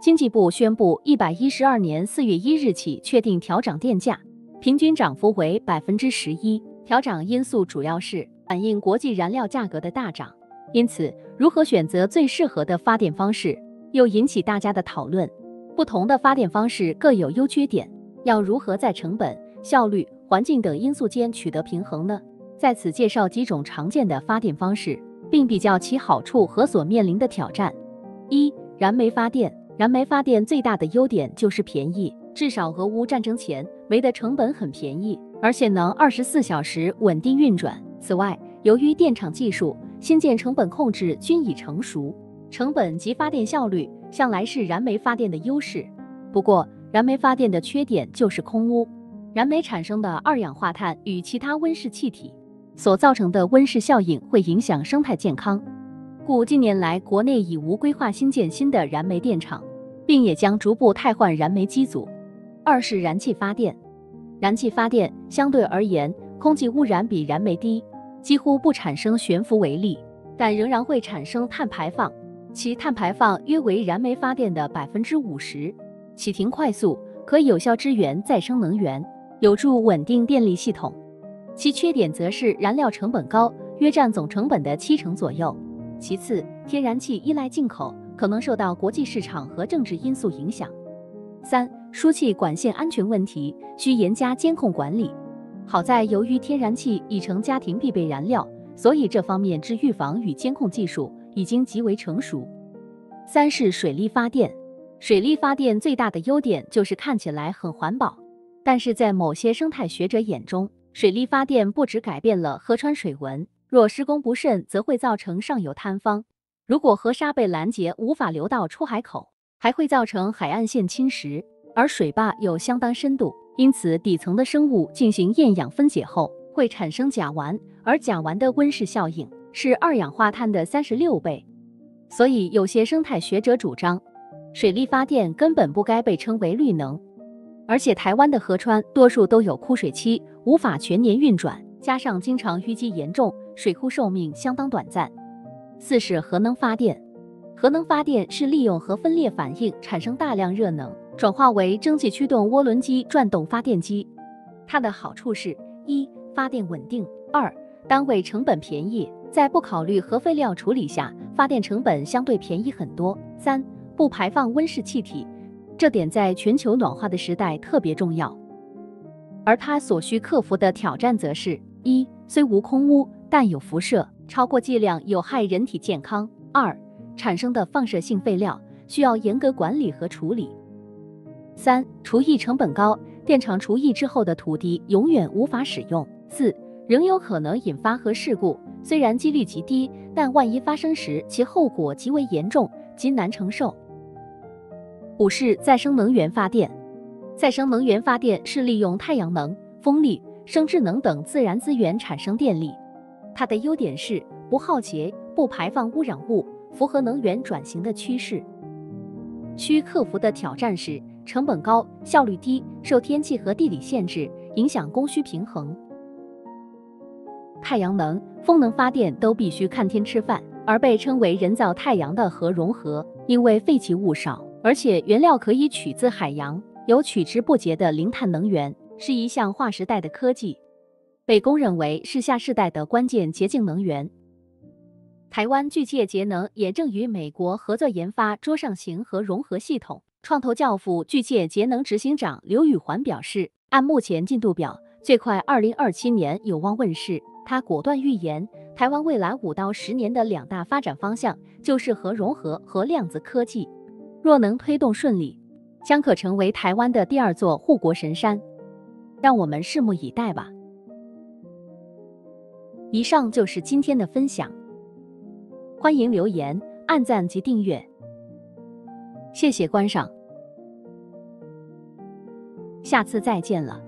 经济部宣布，2012年4月1日起确定调涨电价，平均涨幅为 11%。调涨因素主要是反映国际燃料价格的大涨，因此如何选择最适合的发电方式，又引起大家的讨论。不同的发电方式各有优缺点，要如何在成本、效率、环境等因素间取得平衡呢？在此介绍几种常见的发电方式，并比较其好处和所面临的挑战。1、燃煤发电。燃煤发电最大的优点就是便宜，至少俄乌战争前，煤的成本很便宜，而且能24小时稳定运转。此外，由于电厂技术、新建成本控制均已成熟，成本及发电效率向来是燃煤发电的优势。不过，燃煤发电的缺点就是空污。燃煤产生的二氧化碳与其他温室气体所造成的温室效应会影响生态健康，故近年来国内已无规划新建新的燃煤电厂，并也将逐步汰换燃煤机组。2是燃气发电。燃气发电相对而言，空气污染比燃煤低，几乎不产生悬浮微粒，但仍然会产生碳排放，其碳排放约为燃煤发电的 50%， 启停快速，可有效支援再生能源，有助稳定电力系统。其缺点则是燃料成本高，约占总成本的7%左右。其次，天然气依赖进口，可能受到国际市场和政治因素影响。3、输气管线安全问题，需严加监控管理。好在由于天然气已成家庭必备燃料，所以这方面之预防与监控技术已经极为成熟。4是水力发电。水力发电最大的优点就是看起来很环保，但是在某些生态学者眼中，水力发电不只改变了河川水文，若施工不慎则会造成上游塌方，如果河沙被拦截无法流到出海口，还会造成海岸线侵蚀，而水坝有相当深度，因此底层的生物进行厌氧分解后会产生甲烷，而甲烷的温室效应是二氧化碳的36倍，所以有些生态学者主张水力发电根本不该被称为绿能。而且台湾的河川多数都有枯水期，无法全年运转，加上经常淤积严重，水库寿命相当短暂。4是核能发电。核能发电是利用核分裂反应产生大量热能，转化为蒸汽驱动涡轮机转动发电机。它的好处是： 1. 发电稳定； 2. 单位成本便宜，在不考虑核废料处理下，发电成本相对便宜很多； 3. 不排放温室气体，这点在全球暖化的时代特别重要。而它所需克服的挑战则是： 1. 虽无空污，但有辐射，超过剂量有害人体健康； 2. 产生的放射性废料需要严格管理和处理； 3. 除役成本高，电厂除役之后的土地永远无法使用； 4. 仍有可能引发核事故，虽然几率极低，但万一发生时其后果极为严重，极难承受。5是再生能源发电。再生能源发电是利用太阳能、风力、生质能等自然资源产生电力。它的优点是不耗竭、不排放污染物，符合能源转型的趋势。需克服的挑战是成本高、效率低，受天气和地理限制，影响供需平衡。太阳能、风能发电都必须看天吃饭，而被称为人造太阳的核融合，因为废弃物少，而且原料可以取自海洋，有取之不竭的零碳能源，是一项划时代的科技，被公认为是下世代的关键洁净能源。台湾巨界节能也正与美国合作研发桌上型核融合系统。创投教父巨界节能执行长刘宇环表示，按目前进度表，最快2027年有望问世。他果断预言，台湾未来5到10年的两大发展方向就是核融合和量子科技。若能推动顺利，将可成为台湾的第二座护国神山，让我们拭目以待吧。以上就是今天的分享，欢迎留言、按赞及订阅，谢谢观赏，下次再见了。